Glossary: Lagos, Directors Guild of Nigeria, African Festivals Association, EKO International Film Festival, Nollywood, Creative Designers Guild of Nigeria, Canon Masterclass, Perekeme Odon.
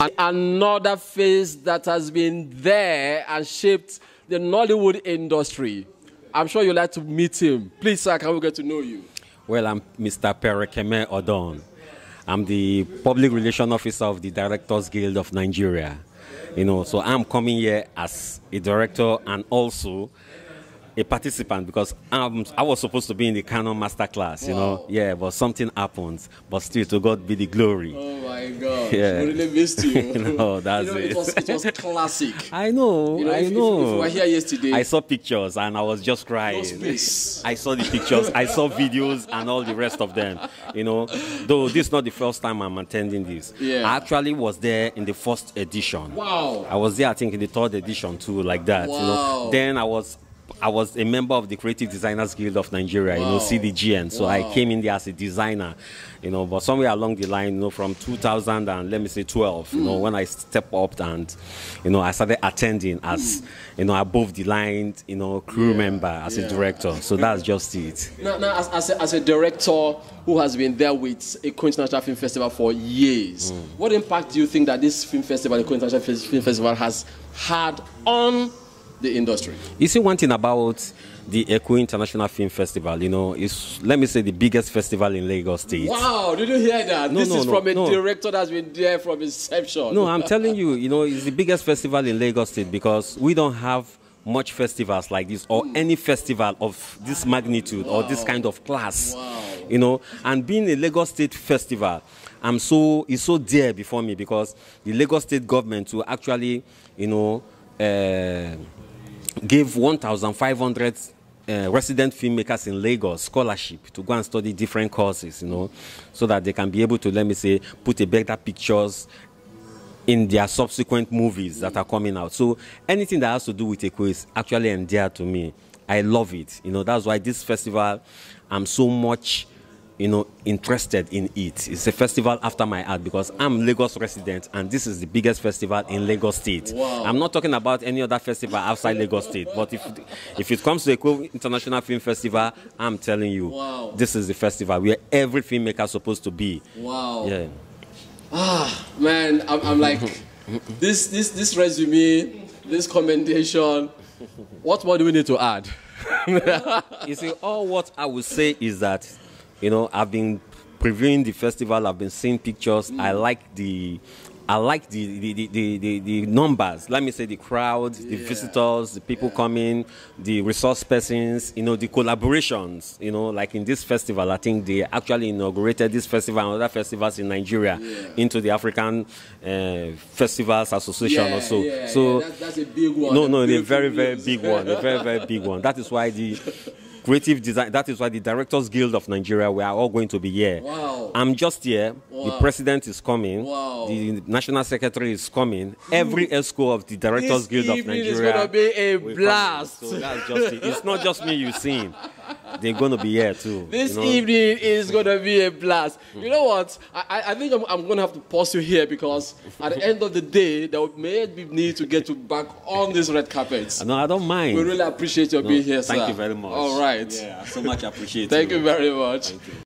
And another face that has been there and shaped the Nollywood industry. I'm sure you'd like to meet him. Please, sir, can we get to know you? Well, I'm Mr. Perekeme Odon. I'm the public relations officer of the Directors Guild of Nigeria. You know, so I'm coming here as a director and also a participant because I was supposed to be in the Canon Masterclass, you know. Yeah, but something happened. But still, to God be the glory. Oh, my God. Yeah. We really missed you. No, that's it. It was classic. I know, I know. If you were here yesterday. I saw pictures and I was just crying. No space. I saw the pictures, I saw videos and all the rest of them, you know. Though this is not the first time I'm attending this. Yeah. I actually was there in the first edition. Wow. I was there, I think, in the third edition too, like that. Wow. You know? Then I was a member of the Creative Designers Guild of Nigeria, wow. You know, CDGN. So wow. I came in there as a designer, you know, but somewhere along the line, you know, from 2000 and let me say 12, you know, when I stepped up and, you know, I started attending as, you know, above the line, you know, crew member as a director. So that's just it. Now as a director who has been there with EKO International Film Festival for years, what impact do you think that this film festival, EKO International Film Festival, has had on the industry? You see, one thing about the EKO International Film Festival, you know, is, let me say, the biggest festival in Lagos State. Wow, did you hear that? No, this is from a director that's been there from inception. No, I'm telling you, you know, it's the biggest festival in Lagos State because we don't have much festivals like this or any festival of this magnitude or this kind of class, you know, and being a Lagos State festival, it's so dear before me because the Lagos State government will actually, you know, gave 1,500 resident filmmakers in Lagos scholarship to go and study different courses, you know, so that they can be able to, let me say, put a better pictures in their subsequent movies that are coming out. So anything that has to do with EKO is actually endeared to me. I love it. You know, that's why this festival, I'm so much, you know, interested in it. It's a festival after my heart because I'm Lagos resident and this is the biggest festival in Lagos State. Wow. I'm not talking about any other festival outside Lagos State, but if it comes to EKO International Film Festival, I'm telling you, this is the festival where every filmmaker is supposed to be. Wow. Yeah. Ah, man, I'm like, this resume, this commendation, what more do we need to add? You see, all what I would say is that, you know, I've been previewing the festival, I've been seeing pictures, I like the numbers, let me say the crowd, the visitors, the people coming, the resource persons, you know, the collaborations, you know, like in this festival, I think they actually inaugurated this festival and other festivals in Nigeria into the African Festivals Association also. So that's a big one. A very, very big one, a very, very big one. That is why the Creative Design, that is why the Directors Guild of Nigeria, we are all going to be here. Wow. I'm just here. Wow. The president is coming. Wow. The national secretary is coming. Every ESCO of the Directors Guild of Nigeria. It's going to be a blast. So that's just it. It's not just me you've seen. They're going to be here too. This evening is going to be a blast. You know what? I think I'm going to have to pause you here because at the end of the day, there may be need to get you back on this red carpet. No, I don't mind. We really appreciate your being here, sir. Thank you very much. All right. Yeah, so much appreciated. Thank you very much.